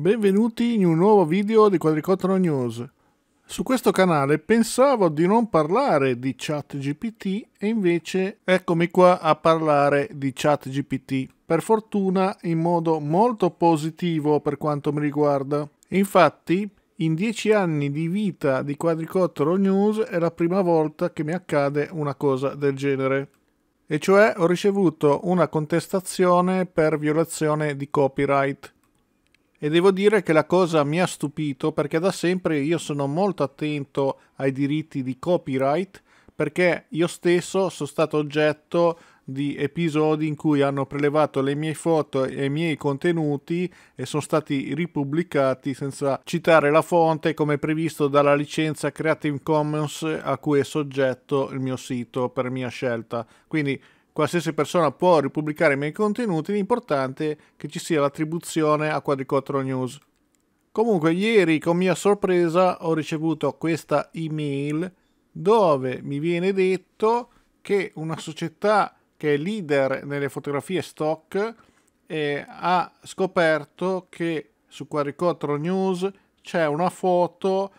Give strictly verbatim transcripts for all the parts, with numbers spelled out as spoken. Benvenuti in un nuovo video di Quadricottero News. Su questo canale pensavo di non parlare di ChatGPT e invece eccomi qua a parlare di ChatGPT. Per fortuna in modo molto positivo per quanto mi riguarda. Infatti in dieci anni di vita di Quadricottero News è la prima volta che mi accade una cosa del genere. E cioè ho ricevuto una contestazione per violazione di copyright. E devo dire che la cosa mi ha stupito perché da sempre io sono molto attento ai diritti di copyright, perché io stesso sono stato oggetto di episodi in cui hanno prelevato le mie foto e i miei contenuti e sono stati ripubblicati senza citare la fonte come previsto dalla licenza Creative Commons a cui è soggetto il mio sito per mia scelta. Quindi qualsiasi persona può ripubblicare i miei contenuti, l'importante è che ci sia l'attribuzione a Quadricottero News. Comunque ieri con mia sorpresa ho ricevuto questa email dove mi viene detto che una società che è leader nelle fotografie stock eh, ha scoperto che su Quadricottero News c'è una foto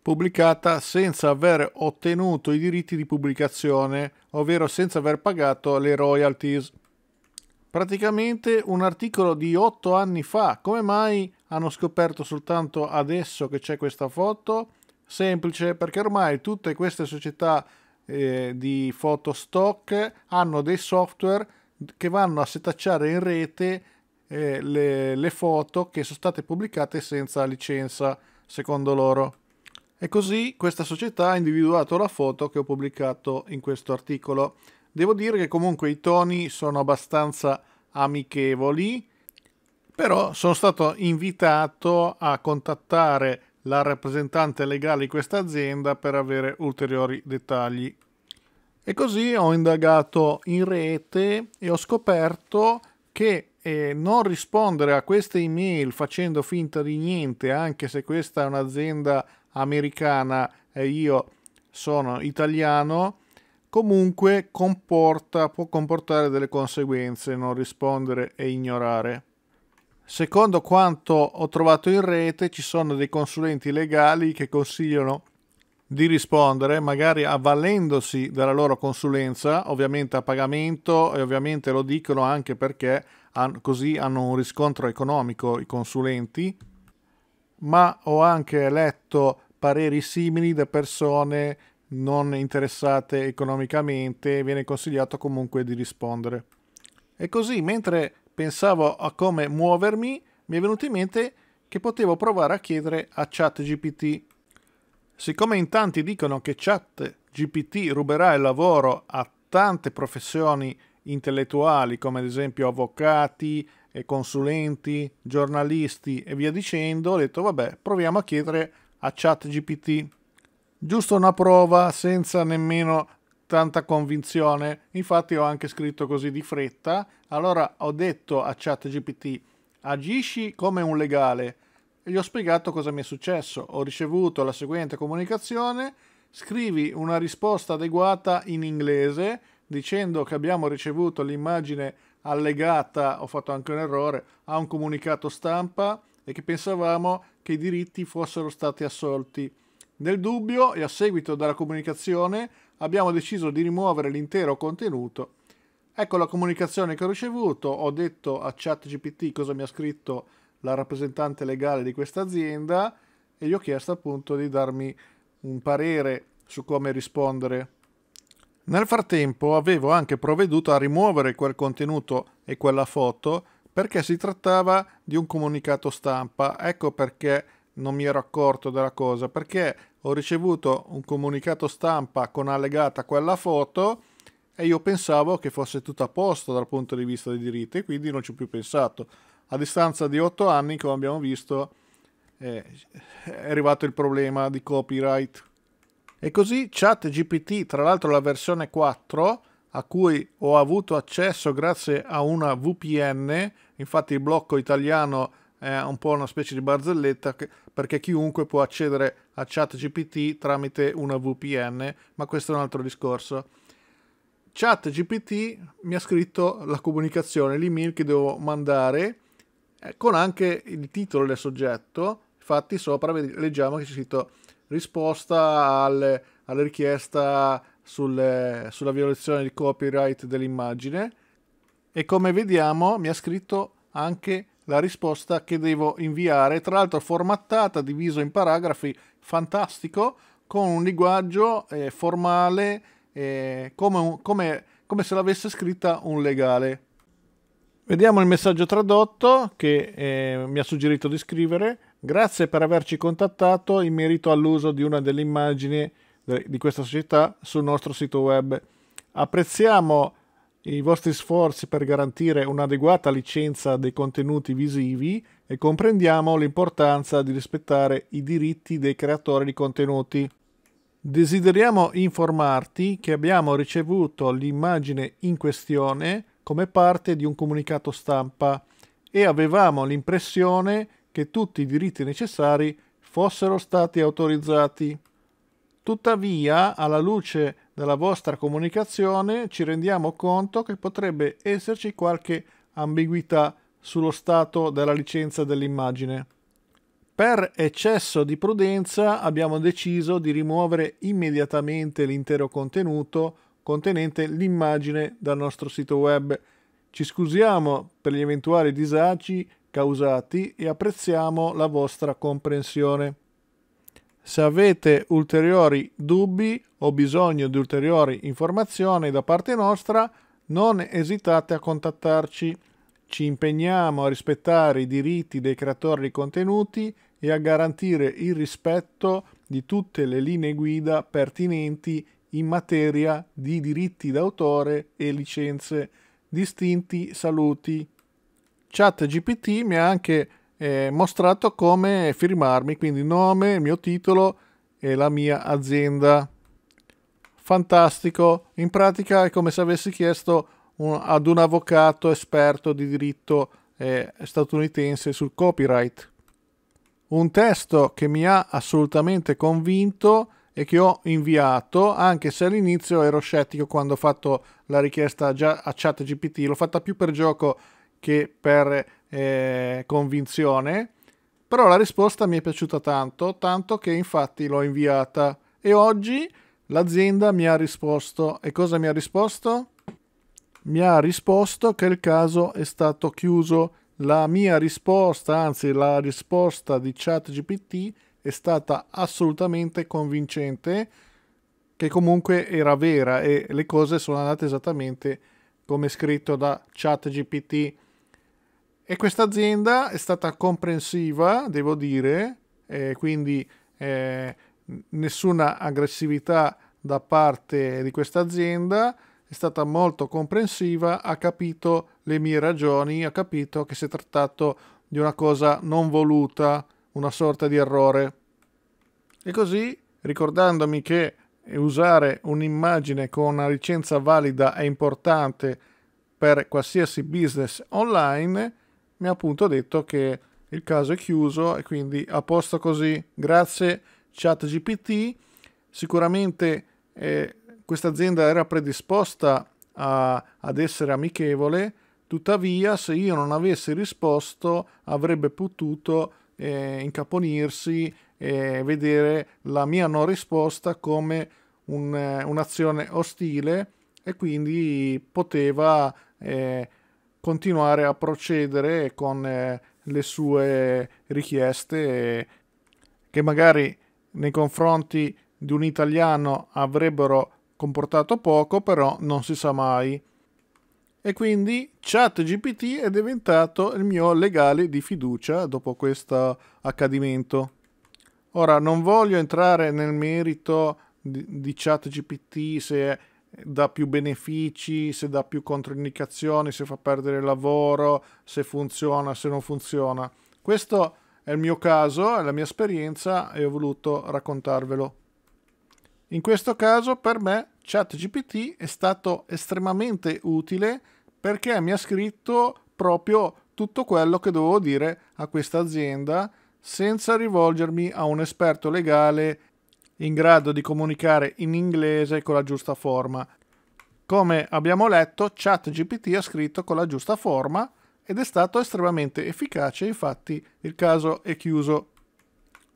pubblicata senza aver ottenuto i diritti di pubblicazione, ovvero senza aver pagato le royalties. Praticamente un articolo di otto anni fa. Come mai hanno scoperto soltanto adesso che c'è questa foto? Semplice, perché ormai tutte queste società eh, di foto stock hanno dei software che vanno a setacciare in rete eh, le, le foto che sono state pubblicate senza licenza, secondo loro. E così questa società ha individuato la foto che ho pubblicato in questo articolo. Devo dire che comunque i toni sono abbastanza amichevoli, però sono stato invitato a contattare la rappresentante legale di questa azienda per avere ulteriori dettagli. E così ho indagato in rete e ho scoperto che E non rispondere a queste email facendo finta di niente, anche se questa è un'azienda americana e io sono italiano, comunque comporta, può comportare delle conseguenze non rispondere e ignorare. Secondo quanto ho trovato in rete, ci sono dei consulenti legali che consigliano di rispondere, magari avvalendosi della loro consulenza, ovviamente a pagamento, e ovviamente lo dicono anche perché così hanno un riscontro economico i consulenti, ma ho anche letto pareri simili da persone non interessate economicamente, viene consigliato comunque di rispondere. E così, mentre pensavo a come muovermi, mi è venuto in mente che potevo provare a chiedere a ChatGPT. Siccome in tanti dicono che ChatGPT ruberà il lavoro a tante professioni intellettuali, come ad esempio avvocati, consulenti, giornalisti e via dicendo, ho detto vabbè, proviamo a chiedere a ChatGPT. Giusto una prova, senza nemmeno tanta convinzione. Infatti ho anche scritto così di fretta. Allora ho detto a ChatGPT: agisci come un legale. E gli ho spiegato cosa mi è successo. Ho ricevuto la seguente comunicazione: scrivi una risposta adeguata in inglese dicendo che abbiamo ricevuto l'immagine allegata, ho fatto anche un errore, a un comunicato stampa e che pensavamo che i diritti fossero stati assolti. Nel dubbio e a seguito della comunicazione abbiamo deciso di rimuovere l'intero contenuto. Ecco la comunicazione che ho ricevuto. Ho detto a ChatGPT cosa mi ha scritto la rappresentante legale di questa azienda e gli ho chiesto appunto di darmi un parere su come rispondere. Nel frattempo avevo anche provveduto a rimuovere quel contenuto e quella foto perché si trattava di un comunicato stampa. Ecco perché non mi ero accorto della cosa, perché ho ricevuto un comunicato stampa con allegata quella foto e io pensavo che fosse tutto a posto dal punto di vista dei diritti e quindi non ci ho più pensato. A distanza di otto anni, come abbiamo visto, eh, è arrivato il problema di copyright. E così ChatGPT, tra l'altro la versione quattro, a cui ho avuto accesso grazie a una V P N, infatti il blocco italiano è un po' una specie di barzelletta perché chiunque può accedere a ChatGPT tramite una V P N, ma questo è un altro discorso. ChatGPT mi ha scritto la comunicazione, l'email che devo mandare. con anche il titolo del soggetto. Infatti sopra leggiamo che c'è scritto risposta al, alla richiesta sul, sulla violazione di copyright dell'immagine, e come vediamo mi ha scritto anche la risposta che devo inviare, tra l'altro formattata, diviso in paragrafi, fantastico, con un linguaggio eh, formale, eh, come, un, come, come se l'avesse scritta un legale. Vediamo il messaggio tradotto che eh, mi ha suggerito di scrivere. Grazie per averci contattato in merito all'uso di una delle immagini di questa società sul nostro sito web. Apprezziamo i vostri sforzi per garantire un'adeguata licenza dei contenuti visivi e comprendiamo l'importanza di rispettare i diritti dei creatori di contenuti. Desideriamo informarti che abbiamo ricevuto l'immagine in questione come parte di un comunicato stampa e avevamo l'impressione che tutti i diritti necessari fossero stati autorizzati. Tuttavia, alla luce della vostra comunicazione ci rendiamo conto che potrebbe esserci qualche ambiguità sullo stato della licenza dell'immagine. Per eccesso di prudenza abbiamo deciso di rimuovere immediatamente l'intero contenuto contenente l'immagine dal nostro sito web. Ci scusiamo per gli eventuali disagi causati e apprezziamo la vostra comprensione. Se avete ulteriori dubbi o bisogno di ulteriori informazioni da parte nostra, non esitate a contattarci. Ci impegniamo a rispettare i diritti dei creatori di contenuti e a garantire il rispetto di tutte le linee guida pertinenti in materia di diritti d'autore e licenze. Distinti saluti. ChatGPT mi ha anche Eh, mostrato come firmarmi, quindi nome, il mio titolo e la mia azienda. Fantastico, in pratica è come se avessi chiesto un, ad un avvocato esperto di diritto eh, statunitense sul copyright. Un testo che mi ha assolutamente convinto e che ho inviato, anche se all'inizio ero scettico quando ho fatto la richiesta già a ChatGPT, l'ho fatta più per gioco che per eh, convinzione, però la risposta mi è piaciuta tanto, tanto che infatti l'ho inviata e oggi l'azienda mi ha risposto. E cosa mi ha risposto? Mi ha risposto che il caso è stato chiuso. La mia risposta, anzi la risposta di ChatGPT è stata assolutamente convincente, che comunque era vera e le cose sono andate esattamente come scritto da ChatGPT. E questa azienda è stata comprensiva, devo dire, eh, quindi eh, nessuna aggressività da parte di questa azienda, è stata molto comprensiva, ha capito le mie ragioni, ha capito che si è trattato di una cosa non voluta, una sorta di errore. E così, ricordandomi che usare un'immagine con una licenza valida è importante per qualsiasi business online, mi ha appunto detto che il caso è chiuso e quindi a posto così. Grazie ChatGPT. Sicuramente eh, questa azienda era predisposta a, ad essere amichevole, tuttavia se io non avessi risposto avrebbe potuto eh, incaponirsi e vedere la mia non risposta come un, un'azione ostile e quindi poteva eh, continuare a procedere con eh, le sue richieste eh, che magari nei confronti di un italiano avrebbero comportato poco, però non si sa mai. E quindi ChatGPT è diventato il mio legale di fiducia dopo questo accadimento. Ora non voglio entrare nel merito di, di ChatGPT, se dà più benefici, se dà più controindicazioni, se fa perdere il lavoro, se funziona, se non funziona. Questo è il mio caso, è la mia esperienza e ho voluto raccontarvelo. In questo caso per me ChatGPT è stato estremamente utile perché mi ha scritto proprio tutto quello che dovevo dire a questa azienda senza rivolgermi a un esperto legale in grado di comunicare in inglese con la giusta forma. Come abbiamo letto, ChatGPT ha scritto con la giusta forma ed è stato estremamente efficace, infatti il caso è chiuso.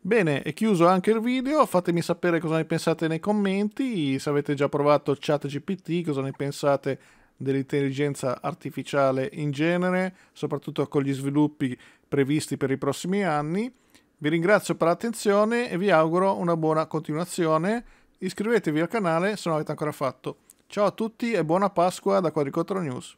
Bene, è chiuso anche il video, fatemi sapere cosa ne pensate nei commenti, se avete già provato ChatGPT, cosa ne pensate dell'intelligenza artificiale in genere, soprattutto con gli sviluppi previsti per i prossimi anni. Vi ringrazio per l'attenzione e vi auguro una buona continuazione. Iscrivetevi al canale se non l'avete ancora fatto. Ciao a tutti e buona Pasqua da Quadricottero News.